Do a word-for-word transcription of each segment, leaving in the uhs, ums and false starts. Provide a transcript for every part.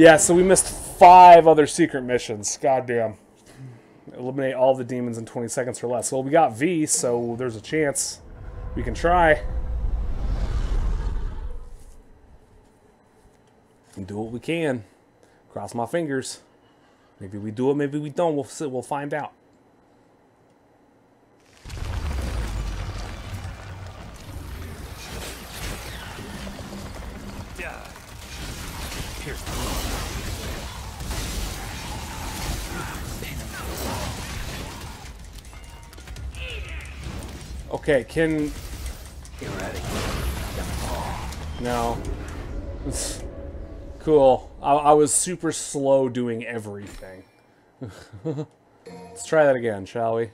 Yeah, so we missed five other secret missions. Goddamn. Eliminate all the demons in twenty seconds or less. Well, we got V, so there's a chance we can try. And do what we can. Cross my fingers. Maybe we do it, maybe we don't. We'll sit, we'll find out. Okay, can... No. Cool. I, I was super slow doing everything. Let's try that again, shall we?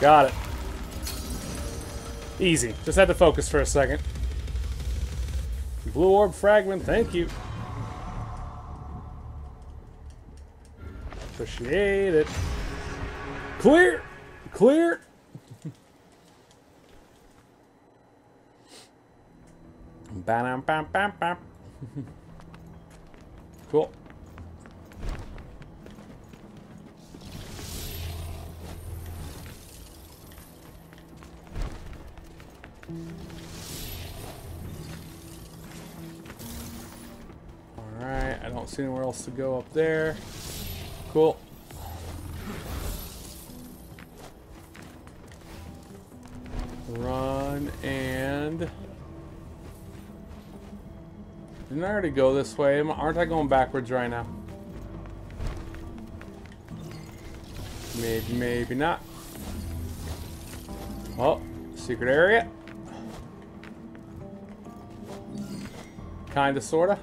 Got it. Easy. Just had to focus for a second. Blue orb fragment, thank you. Appreciate it. Clear! Clear! Cool. Alright, I don't see anywhere else to go up there. Cool. Run and... Didn't I already go this way? Aren't I going backwards right now? Maybe, maybe not. Oh, secret area. Kinda, sorta.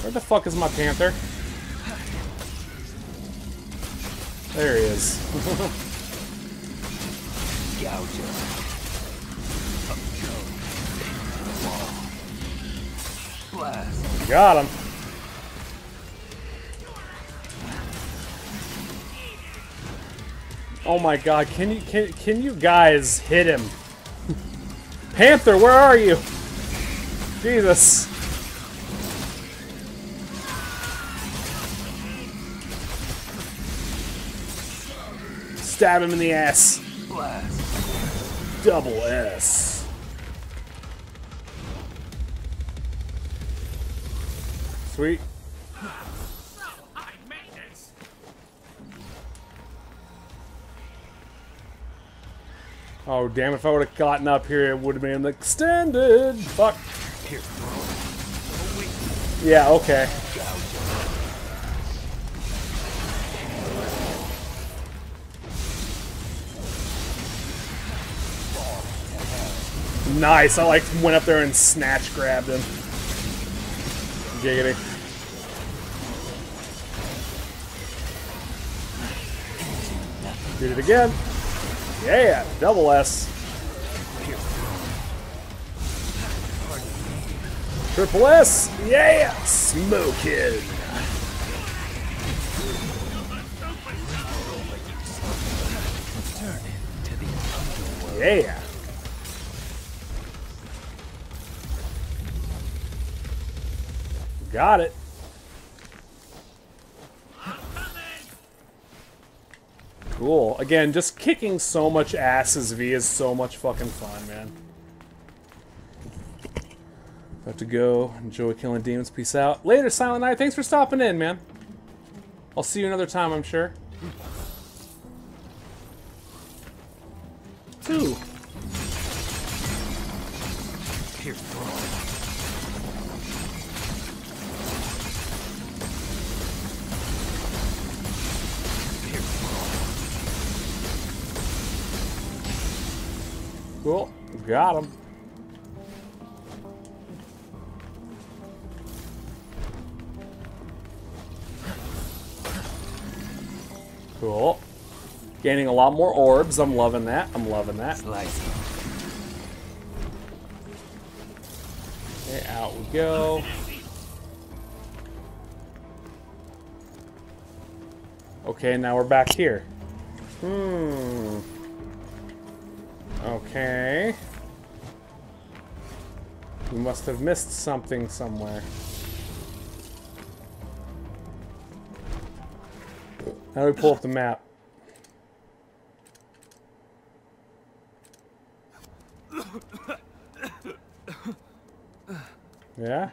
Where the fuck is my panther? There he is. Got him. Oh my god, can you can can you guys hit him? Panther, where are you? Jesus. Stab him in the ass. Blast. Double S. Sweet. So I made it. Oh damn! If I would have gotten up here, it would have been extended. Fuck. Here. Yeah. Okay. Nice, I like went up there and snatch grabbed him. Giggity. Did it again. Yeah, double S. Triple S, yeah, smoking. Yeah. Got it. Cool. Again, just kicking so much ass as V is so much fucking fun, man. About to go. Enjoy killing demons. Peace out. Later, Silent Night. Thanks for stopping in, man. I'll see you another time, I'm sure. Two. Here, bro. Cool. Got him. Cool. Gaining a lot more orbs. I'm loving that. I'm loving that. Slicing. Okay, out we go. Okay, now we're back here. Hmm. Okay. We must have missed something somewhere. Now we pull up the map. Yeah?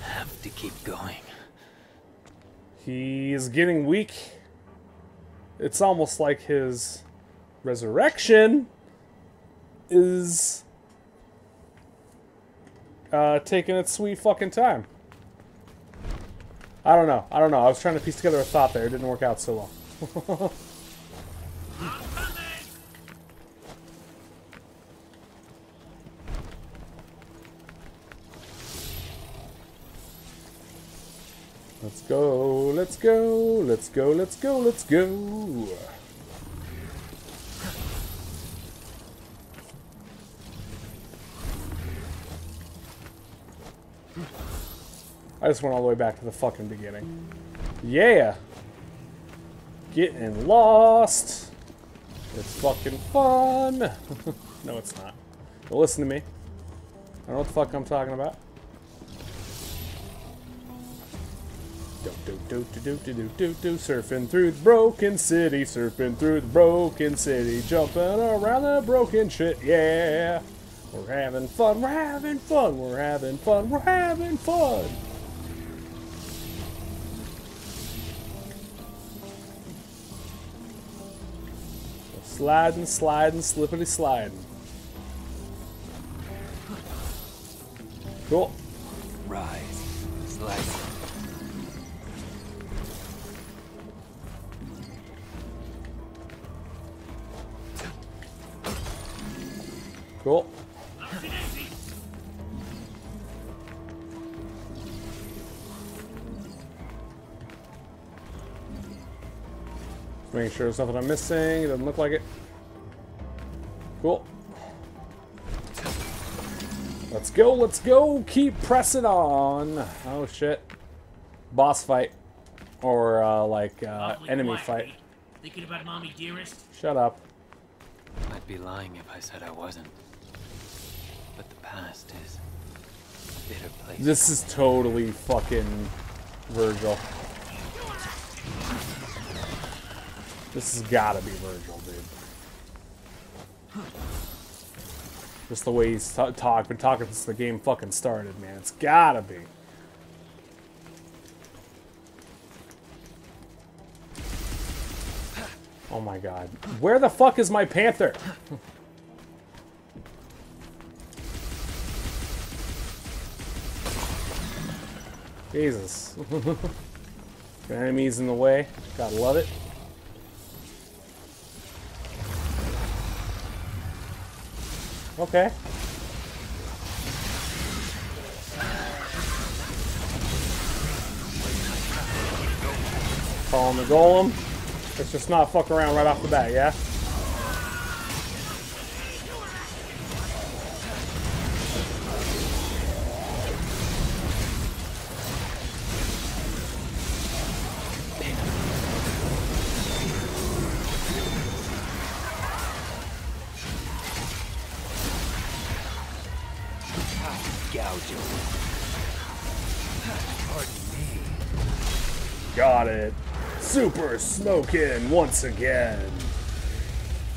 Have to keep going. He's getting weak. It's almost like his resurrection is uh, taking its sweet fucking time. I don't know. I don't know. I was trying to piece together a thought there. It didn't work out so well. Let's go, let's go, let's go, let's go, let's go. I just went all the way back to the fucking beginning. Yeah! Getting lost! It's fucking fun! No, it's not. But listen to me. I don't know what the fuck I'm talking about. Do, do, do, do, do, do, do, do. Surfing through the broken city, surfing through the broken city, jumping around the broken shit, yeah. We're having fun, we're having fun, we're having fun, we're having fun. Sliding, sliding, slippity sliding. Cool. Rise, slide. Cool. Making sure there's nothing I'm missing. It doesn't look like it. Cool. Let's go, let's go. Keep pressing on. Oh shit. Boss fight. Or uh, like uh, enemy fight. Thinking about mommy, dearest? Shut up. I'd be lying if I said I wasn't. But the past is a bitter place. This is totally fucking Virgil. This has gotta be Virgil, dude. Just the way he's talked, been talking since the game fucking started, man. It's gotta be. Oh my god. Where the fuck is my panther? Jesus. Your enemy's in the way. Gotta love it. Okay. Call him the golem. Let's just not fuck around right off the bat, yeah? Got it. Super smoking once again.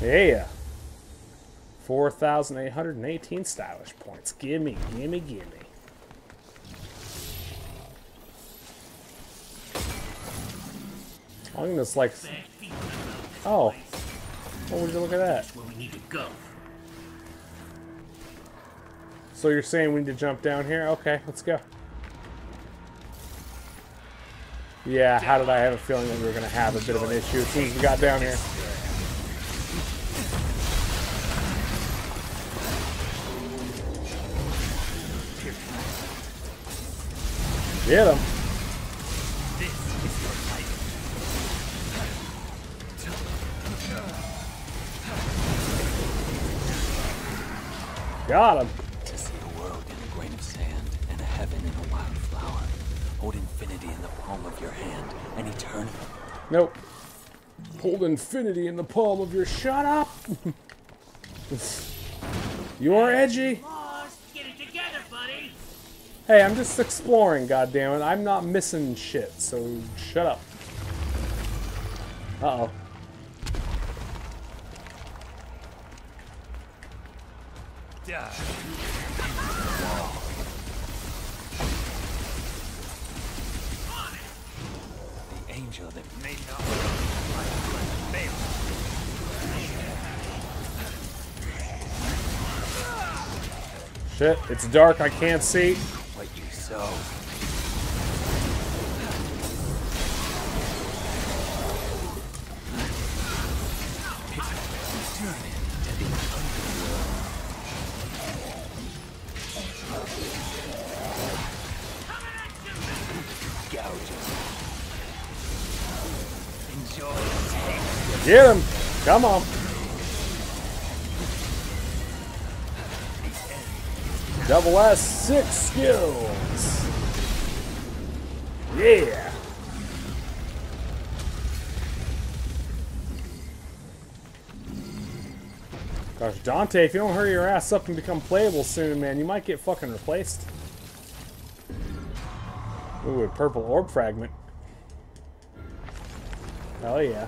Yeah. four thousand eight hundred eighteen stylish points. Gimme, gimme, gimme. I think that's like. Oh. What would you look at that? So you're saying we need to jump down here? Okay, let's go. Yeah, how did I have a feeling that we were going to have a bit of an issue as soon as we got down here? Get him. This is your life. Got him. To see a world in a grain of sand and a heaven in a wild flower. Hold infinity in the palm of your hand and eternity. Nope. Hold infinity in the palm of your... Shut up! You're edgy. Get it together, buddy. Hey, I'm just exploring, goddammit. I'm not missing shit, so shut up. Uh-oh. The angel that made no... Shit, it's dark, I can't see. What you sow. Get him! Come on! Double S, six skills. Yeah. Gosh, Dante, if you don't hurry your ass up and become playable soon, man, you might get fucking replaced. Ooh, a purple orb fragment. Hell yeah.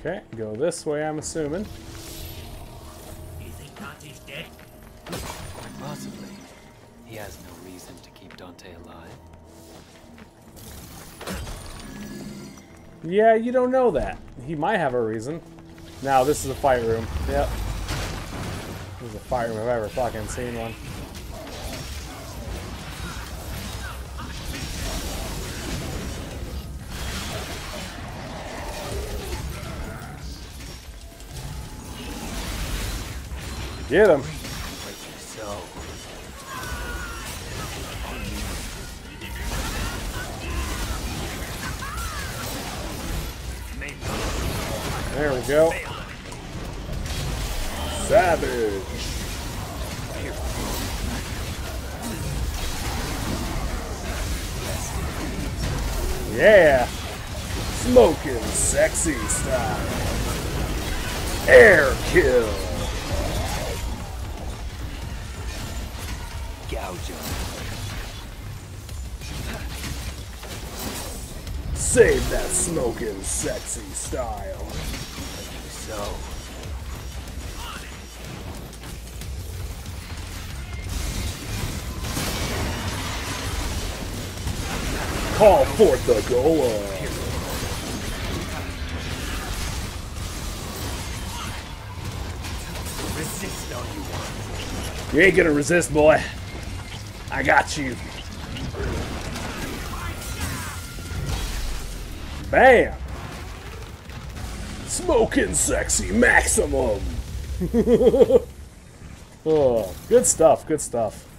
Okay, go this way, I'm assuming. You think Dante's dead? Possibly. He has no reason to keep Dante alive. Yeah, you don't know that. He might have a reason. Now, this is a fight room. Yep. This is a fight room if I've ever fucking seen one. Get him. There we go. Savage. Yeah. Smoking sexy style. Air kill. Save that smoking sexy style. So. Call forth the Golem. Resist all you want. You ain't gonna resist, boy. I got you. Bam! Smoking sexy maximum! Oh, good stuff, good stuff.